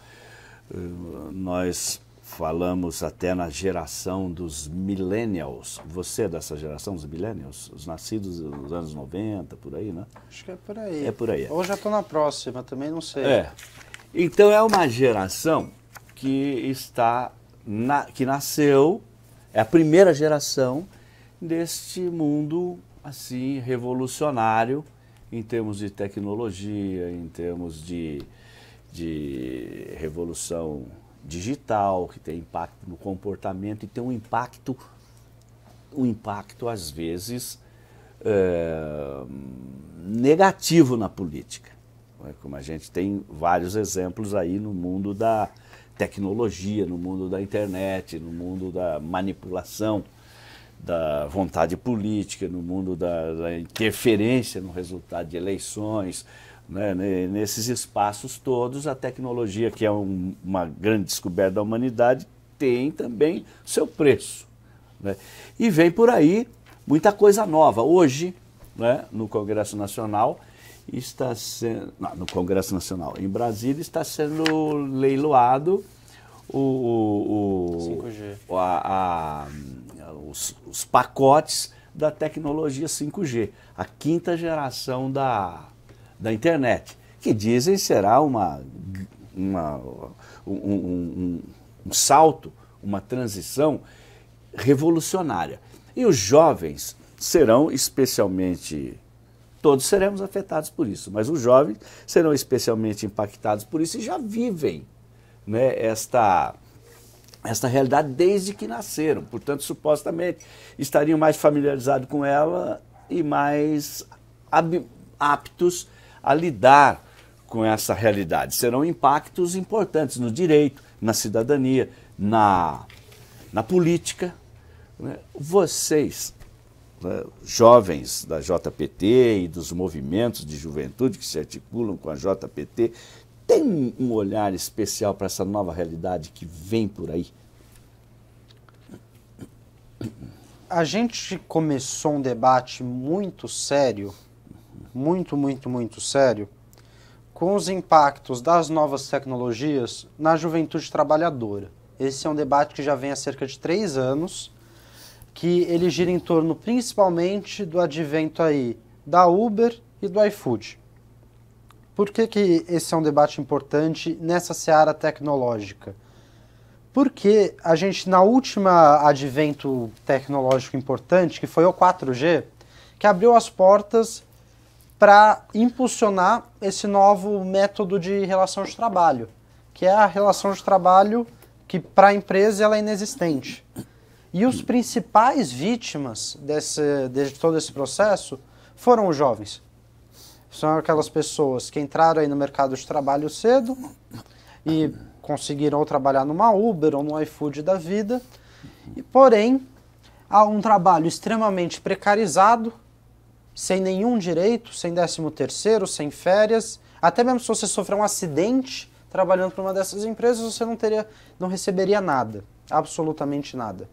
Nós falamos até na geração dos millennials. Você é dessa geração dos millennials? Os nascidos nos anos 90, por aí, né? Acho que é por aí. É por aí. Ou já estou na próxima, também não sei. É. Então é uma geração que nasceu, é a primeira geração deste mundo assim revolucionário em termos de tecnologia, em termos de revolução digital, que tem impacto no comportamento e tem um impacto às vezes negativo na política. Como a gente tem vários exemplos aí no mundo da tecnologia, no mundo da internet, no mundo da manipulação, da vontade política, no mundo da interferência no resultado de eleições, né? Nesses espaços todos, a tecnologia, que é uma grande descoberta da humanidade, tem também seu preço, né? E vem por aí muita coisa nova. Hoje, né, no Congresso Nacional, em Brasília, está sendo leiloado os pacotes da tecnologia 5G, a 5ª geração da internet, que dizem será um salto, uma transição revolucionária. E os jovens serão especialmente... Todos seremos afetados por isso, mas os jovens serão especialmente impactados por isso e já vivem, né, esta realidade desde que nasceram. Portanto, supostamente, estariam mais familiarizados com ela e mais aptos a lidar com essa realidade. Serão impactos importantes no direito, na cidadania, na política, né? Vocês... jovens da JPT e dos movimentos de juventude que se articulam com a JPT, tem um olhar especial para essa nova realidade que vem por aí? A gente começou um debate muito sério, muito sério, com os impactos das novas tecnologias na juventude trabalhadora. Esse é um debate que já vem há cerca de 3 anos, que ele gira em torno principalmente do advento aí da Uber e do iFood. Por que que esse é um debate importante nessa seara tecnológica? Porque a gente, na última advento tecnológico importante, que foi o 4G, que abriu as portas para impulsionar esse novo método de relação de trabalho, que é a relação de trabalho que para a empresa ela é inexistente. E os principais vítimas de todo esse processo foram os jovens. São aquelas pessoas que entraram aí no mercado de trabalho cedo e conseguiram trabalhar numa Uber ou no iFood da vida. E, porém, há um trabalho extremamente precarizado, sem nenhum direito, sem 13º, sem férias. Até mesmo se você sofrer um acidente trabalhando para uma dessas empresas, você não receberia nada, absolutamente nada.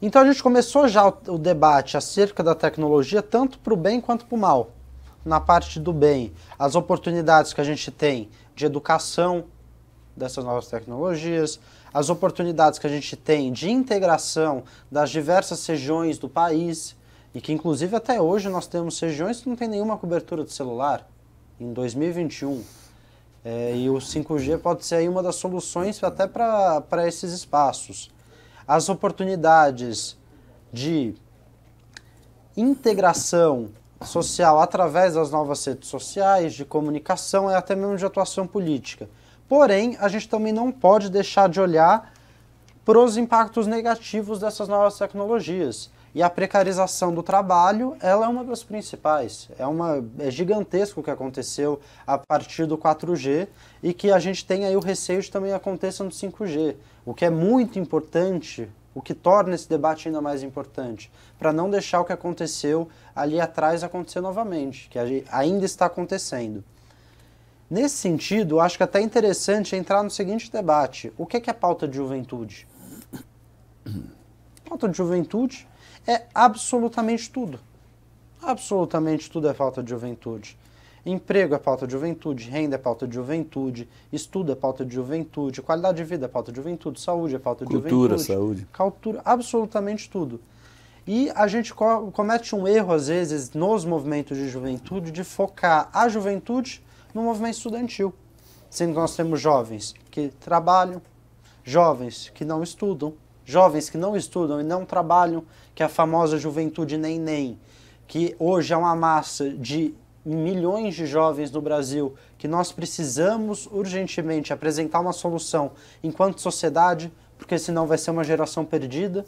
Então a gente começou já o debate acerca da tecnologia, tanto para o bem quanto para o mal. Na parte do bem, as oportunidades que a gente tem de educação dessas novas tecnologias, as oportunidades que a gente tem de integração das diversas regiões do país, e que inclusive até hoje nós temos regiões que não tem nenhuma cobertura de celular, em 2021. E o 5G pode ser aí uma das soluções até para esses espaços. As oportunidades de integração social através das novas redes sociais, de comunicação e até mesmo de atuação política. Porém, a gente também não pode deixar de olhar para os impactos negativos dessas novas tecnologias. E a precarização do trabalho, ela é uma das principais. É gigantesco o que aconteceu a partir do 4G e que a gente tem aí o receio de também aconteça no 5G, o que é muito importante, o que torna esse debate ainda mais importante, para não deixar o que aconteceu ali atrás acontecer novamente, que ainda está acontecendo. Nesse sentido, acho que até é interessante entrar no seguinte debate. O que é a pauta de juventude? Pauta de juventude é absolutamente tudo. Absolutamente tudo é pauta de juventude. Emprego é pauta de juventude, renda é pauta de juventude, estudo é pauta de juventude, qualidade de vida é pauta de juventude, saúde é pauta de juventude. Cultura, saúde. Absolutamente tudo. E a gente comete um erro, às vezes, nos movimentos de juventude, de focar a juventude no movimento estudantil. Sendo que nós temos jovens que trabalham, jovens que não estudam, jovens que não estudam e não trabalham, que é a famosa juventude nem-nem, que hoje é uma massa de milhões de jovens no Brasil, que nós precisamos urgentemente apresentar uma solução enquanto sociedade, porque senão vai ser uma geração perdida,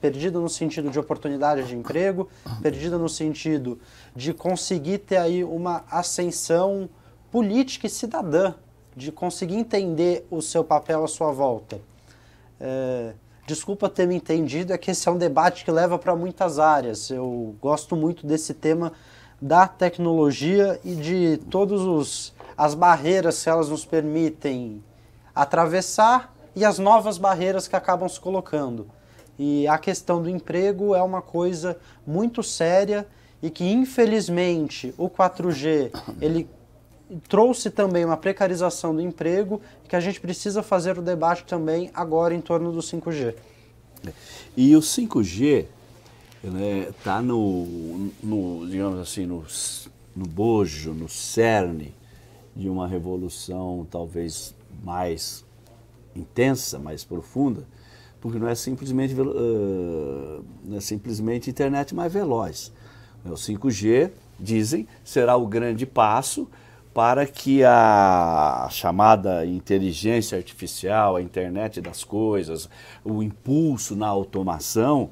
perdida no sentido de oportunidade de emprego, perdida no sentido de conseguir ter aí uma ascensão política e cidadã, de conseguir entender o seu papel à sua volta. Desculpa ter me entendido, é que esse é um debate que leva para muitas áreas. Eu gosto muito desse tema da tecnologia e de todas as barreiras que elas nos permitem atravessar e as novas barreiras que acabam se colocando. E a questão do emprego é uma coisa muito séria e que, infelizmente, o 4G ele trouxe também uma precarização do emprego e que a gente precisa fazer o debate também agora em torno do 5G. E o 5G está, né, digamos assim, no bojo, no cerne de uma revolução talvez mais intensa, mais profunda, porque não é simplesmente internet mais veloz. O 5G, dizem, será o grande passo para que a chamada inteligência artificial, a internet das coisas, o impulso na automação,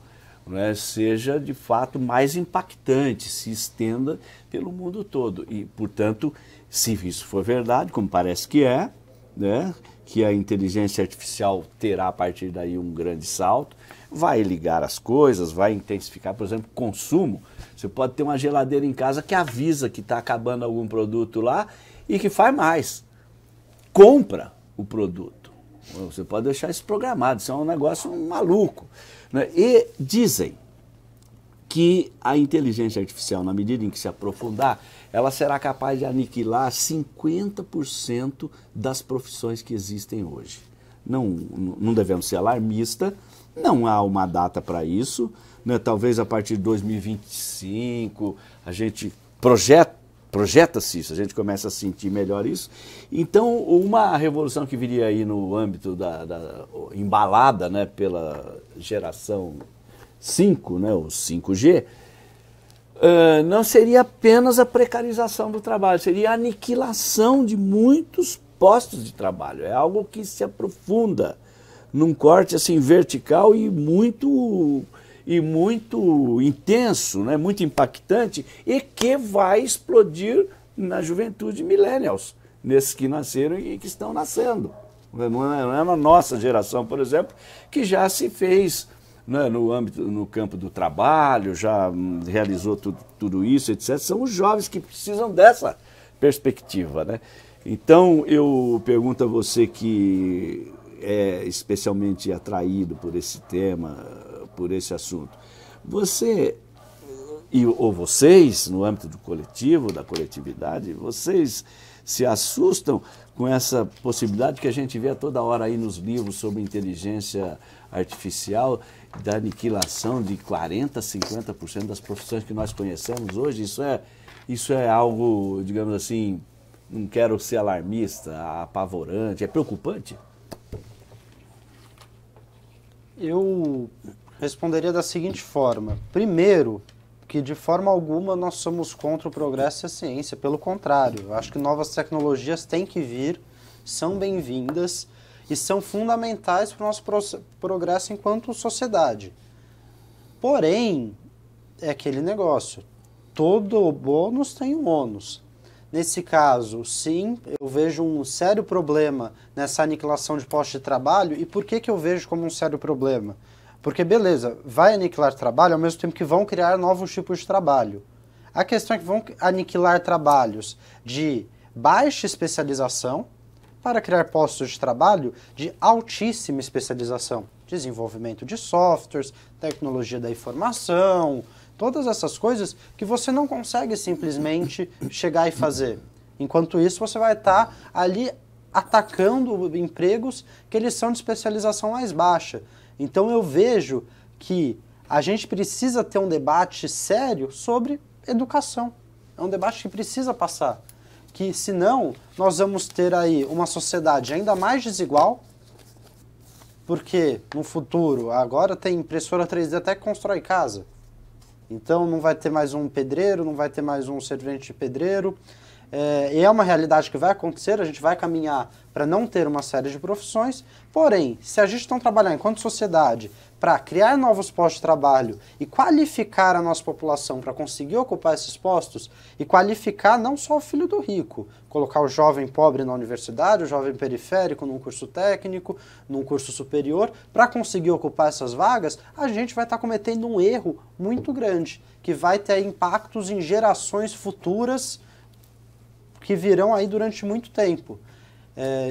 né, seja de fato mais impactante, se estenda pelo mundo todo. E, portanto, se isso for verdade, como parece que é, né, que a inteligência artificial terá a partir daí um grande salto, vai ligar as coisas, vai intensificar, por exemplo, consumo. Você pode ter uma geladeira em casa que avisa que está acabando algum produto lá e que faz mais. Compra o produto. Você pode deixar isso programado, isso é um negócio maluco. Né? E dizem que a inteligência artificial, na medida em que se aprofundar, ela será capaz de aniquilar 50% das profissões que existem hoje. Não devemos ser alarmistas, não há uma data para isso. Né, talvez a partir de 2025, a gente projeta-se isso, a gente começa a sentir melhor isso. Então, uma revolução que viria aí no âmbito embalada, né, pela geração 5, né, o 5G, não seria apenas a precarização do trabalho, seria a aniquilação de muitos postos de trabalho. É algo que se aprofunda num corte assim vertical e muito intenso, né? Muito impactante, e que vai explodir na juventude millennials, nesses que nasceram e que estão nascendo. Não é na nossa geração, por exemplo, que já se fez, né, no campo do trabalho, já realizou tudo isso, etc. São os jovens que precisam dessa perspectiva, né? Então, eu pergunto a você que é especialmente atraído por esse tema, por esse assunto. Você, ou vocês, no âmbito do coletivo, da coletividade, vocês se assustam com essa possibilidade que a gente vê a toda hora aí nos livros sobre inteligência artificial, da aniquilação de 40%, 50% das profissões que nós conhecemos hoje? Isso é algo, digamos assim, não quero ser alarmista, apavorante, é preocupante? Eu responderia da seguinte forma. Primeiro, que de forma alguma nós somos contra o progresso e a ciência, pelo contrário, acho que novas tecnologias têm que vir, são bem-vindas e são fundamentais para o nosso progresso enquanto sociedade. Porém, é aquele negócio, todo bônus tem um ônus. Nesse caso, sim, eu vejo um sério problema nessa aniquilação de postos de trabalho. E por que que eu vejo como um sério problema? Porque, beleza, vai aniquilar trabalho ao mesmo tempo que vão criar novos tipos de trabalho. A questão é que vão aniquilar trabalhos de baixa especialização para criar postos de trabalho de altíssima especialização. Desenvolvimento de softwares, tecnologia da informação, todas essas coisas que você não consegue simplesmente chegar e fazer. Enquanto isso, você vai estar ali atacando empregos que eles são de especialização mais baixa. Então eu vejo que a gente precisa ter um debate sério sobre educação. É um debate que precisa passar. Que senão nós vamos ter aí uma sociedade ainda mais desigual, porque no futuro agora tem impressora 3D até que constrói casa. Então não vai ter mais um pedreiro, não vai ter mais um servente de pedreiro. É uma realidade que vai acontecer, a gente vai caminhar para não ter uma série de profissões. Porém, se a gente não trabalhar enquanto sociedade para criar novos postos de trabalho e qualificar a nossa população para conseguir ocupar esses postos, e qualificar não só o filho do rico, colocar o jovem pobre na universidade, o jovem periférico num curso técnico, num curso superior, para conseguir ocupar essas vagas, a gente vai estar cometendo um erro muito grande, que vai ter impactos em gerações futuras que virão aí durante muito tempo.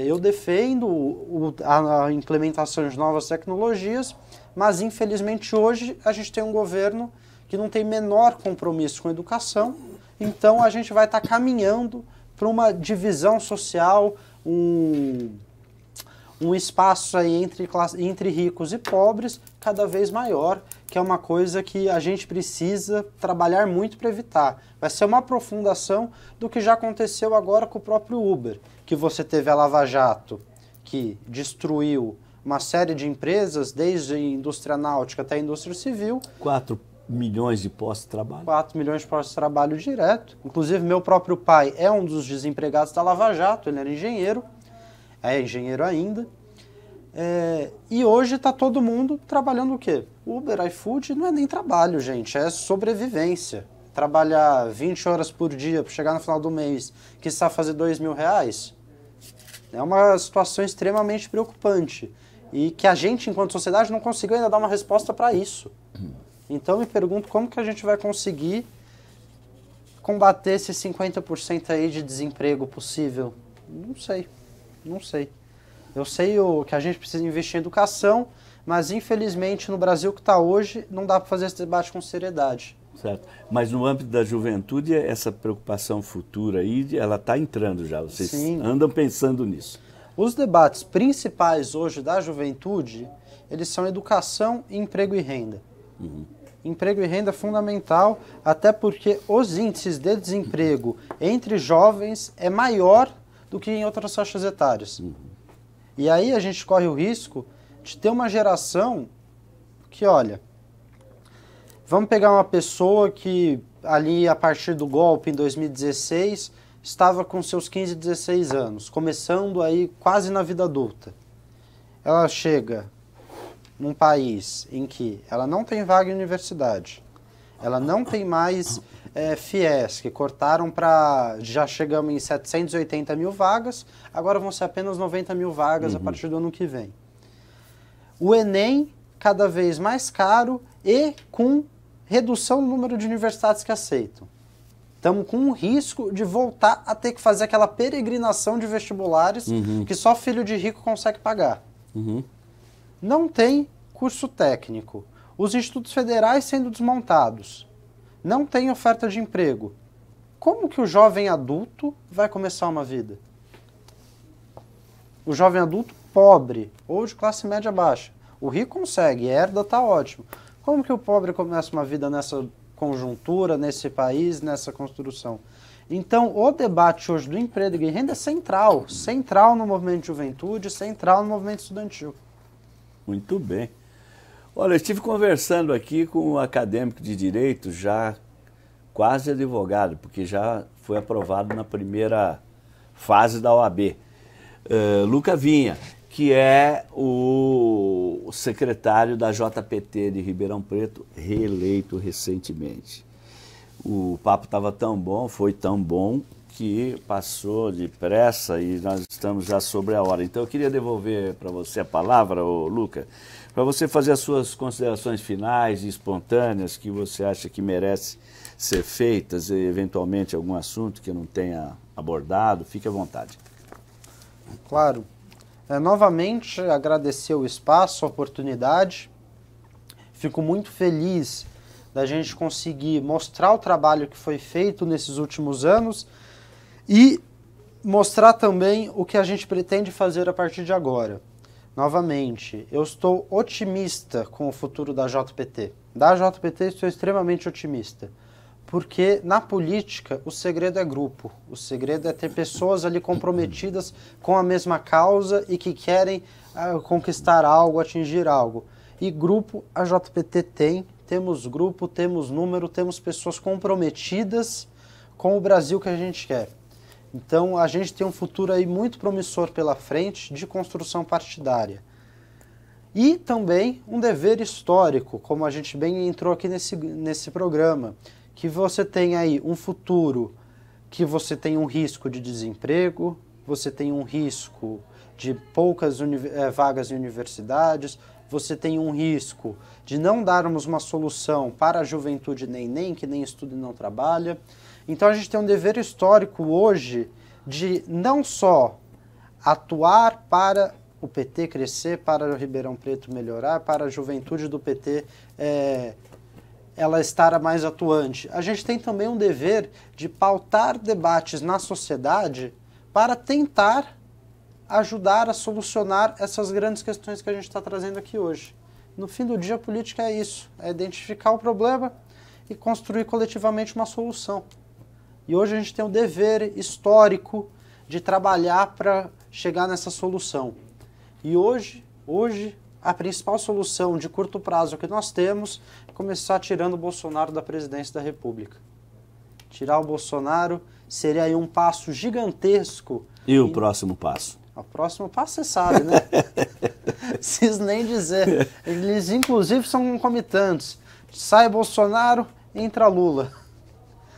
Eu defendo a implementação de novas tecnologias, mas infelizmente hoje a gente tem um governo que não tem menor compromisso com a educação, então a gente vai estar caminhando para uma divisão social, um espaço aí entre ricos e pobres cada vez maior, que é uma coisa que a gente precisa trabalhar muito para evitar. Vai ser uma aprofundação do que já aconteceu agora com o próprio Uber, que você teve a Lava Jato, que destruiu uma série de empresas, desde a indústria náutica até a indústria civil. 4 milhões de postos de trabalho. 4 milhões de postos de trabalho direto. Inclusive, meu próprio pai é um dos desempregados da Lava Jato, ele era engenheiro. É engenheiro ainda, e hoje está todo mundo trabalhando o quê? Uber, iFood não é nem trabalho, gente, é sobrevivência. Trabalhar 20 horas por dia para chegar no final do mês, que está fazer R$2.000, é uma situação extremamente preocupante e que a gente, enquanto sociedade, não conseguiu ainda dar uma resposta para isso. Então me pergunto como que a gente vai conseguir combater esse 50% aí de desemprego possível? Não sei. Não sei. Eu sei que a gente precisa investir em educação, mas infelizmente no Brasil que está hoje não dá para fazer esse debate com seriedade. Certo. Mas no âmbito da juventude, essa preocupação futura aí, ela está entrando já. Vocês Sim. andam pensando nisso. Os debates principais hoje da juventude, eles são educação, emprego e renda. Uhum. Emprego e renda é fundamental, até porque os índices de desemprego entre jovens é maior do que em outras faixas etárias. Uhum. E aí a gente corre o risco de ter uma geração que, olha, vamos pegar uma pessoa que ali a partir do golpe em 2016 estava com seus 15, 16 anos, começando aí quase na vida adulta. Ela chega num país em que ela não tem vaga em universidade, ela não tem mais FIES, que cortaram para, já chegamos em 780 mil vagas, agora vão ser apenas 90 mil vagas a partir do ano que vem. O Enem, cada vez mais caro e com redução no número de universidades que aceitam. Estamos com um risco de voltar a ter que fazer aquela peregrinação de vestibulares que só filho de rico consegue pagar. Não tem curso técnico. Os institutos federais sendo desmontados. Não tem oferta de emprego. Como que o jovem adulto vai começar uma vida? O jovem adulto pobre ou de classe média baixa. O rico consegue, herda, tá ótimo. Como que o pobre começa uma vida nessa conjuntura, nesse país, nessa construção? Então, o debate hoje do emprego e renda é central. Central no movimento de juventude, central no movimento estudantil. Muito bem. Olha, eu estive conversando aqui com um acadêmico de Direito já quase advogado, porque já foi aprovado na primeira fase da OAB. Lucca Vinha, que é o secretário da JPT de Ribeirão Preto, reeleito recentemente. O papo estava tão bom, foi tão bom, que passou depressa e nós estamos já sobre a hora. Então eu queria devolver para você a palavra, Lucca, para você fazer as suas considerações finais e espontâneas que você acha que merece ser feitas, e eventualmente algum assunto que eu não tenha abordado. Fique à vontade. Claro. Novamente, agradecer o espaço, a oportunidade. Fico muito feliz da gente conseguir mostrar o trabalho que foi feito nesses últimos anos e mostrar também o que a gente pretende fazer a partir de agora. Novamente, eu estou otimista com o futuro da JPT. Da JPT estou extremamente otimista, porque na política o segredo é grupo, o segredo é ter pessoas ali comprometidas com a mesma causa e que querem conquistar algo, atingir algo. E grupo a JPT tem, temos grupo, temos número, temos pessoas comprometidas com o Brasil que a gente quer. Então, a gente tem um futuro aí muito promissor pela frente de construção partidária. E também um dever histórico, como a gente bem entrou aqui nesse programa, que você tem aí um futuro que você tem um risco de desemprego, você tem um risco de poucas vagas em universidades, você tem um risco de não darmos uma solução para a juventude nem que nem estuda e não trabalha. Então a gente tem um dever histórico hoje de não só atuar para o PT crescer, para o Ribeirão Preto melhorar, para a juventude do PT ela estar mais atuante. A gente tem também um dever de pautar debates na sociedade para tentar ajudar a solucionar essas grandes questões que a gente está trazendo aqui hoje. No fim do dia, a política é isso, é identificar o problema e construir coletivamente uma solução. E hoje a gente tem o dever histórico de trabalhar para chegar nessa solução. E hoje, a principal solução de curto prazo que nós temos é começar tirando o Bolsonaro da presidência da República. Tirar o Bolsonaro seria aí um passo gigantesco. E o próximo passo? O próximo passo você sabe, né? Não preciso nem dizer. Eles, inclusive, são concomitantes. Sai Bolsonaro, entra Lula.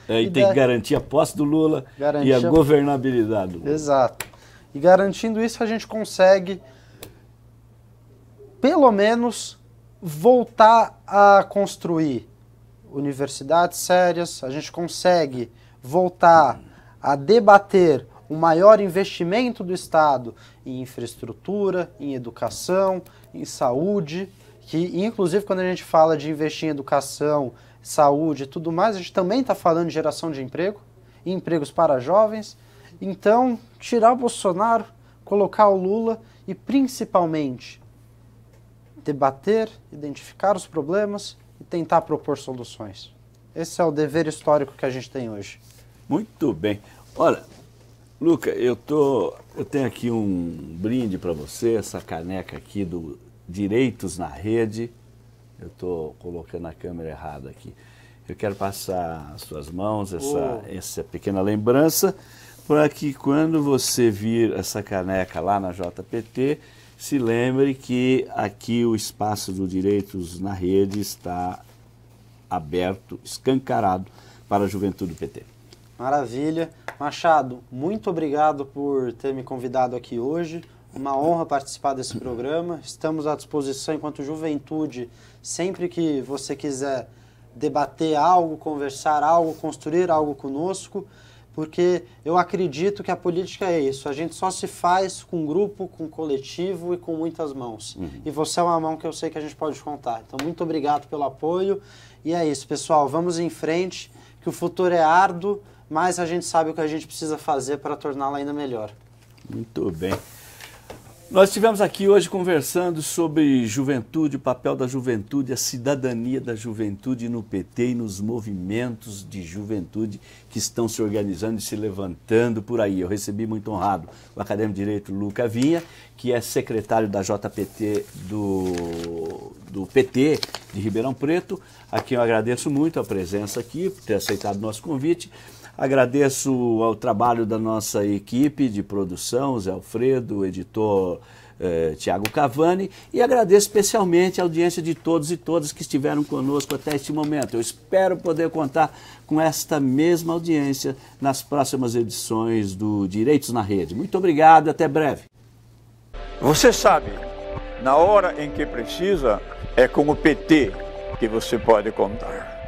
E tem que garantir a posse do Lula e a governabilidade do Lula. Exato. E garantindo isso, a gente consegue, pelo menos, voltar a construir universidades sérias, a gente consegue voltar a debater o maior investimento do Estado em infraestrutura, em educação, em saúde, que inclusive quando a gente fala de investir em educação, saúde e tudo mais, a gente também está falando de geração de emprego, e empregos para jovens. Então, tirar o Bolsonaro, colocar o Lula e, principalmente, debater, identificar os problemas e tentar propor soluções. Esse é o dever histórico que a gente tem hoje. Muito bem. Olha, Lucca, eu tenho aqui um brinde para você, essa caneca aqui do Direitos na Rede. Eu estou colocando a câmera errada aqui. Eu quero passar às suas mãos essa pequena lembrança para que quando você vir essa caneca lá na JPT, se lembre que aqui o espaço do Direitos na Rede está aberto, escancarado para a juventude do PT. Maravilha. Machado, muito obrigado por ter me convidado aqui hoje. Uma honra participar desse programa. Estamos à disposição enquanto juventude, sempre que você quiser debater algo, conversar algo, construir algo conosco, porque eu acredito que a política é isso. A gente só se faz com grupo, com coletivo e com muitas mãos. E você é uma mão que eu sei que a gente pode contar. Então, muito obrigado pelo apoio. E é isso, pessoal. Vamos em frente, que o futuro é árduo, mas a gente sabe o que a gente precisa fazer para torná-lo ainda melhor. Muito bem. Nós estivemos aqui hoje conversando sobre juventude, o papel da juventude, a cidadania da juventude no PT e nos movimentos de juventude que estão se organizando e se levantando por aí. Eu recebi muito honrado o acadêmico de Direito Lucca Vinha, que é secretário da JPT do do PT de Ribeirão Preto, a quem eu agradeço muito a presença aqui, por ter aceitado o nosso convite. Agradeço ao trabalho da nossa equipe de produção, Zé Alfredo, o editor Tiago Cavani, e agradeço especialmente a audiência de todos e todas que estiveram conosco até este momento. Eu espero poder contar com esta mesma audiência nas próximas edições do Direitos na Rede. Muito obrigado e até breve. Você sabe, na hora em que precisa, é com o PT que você pode contar.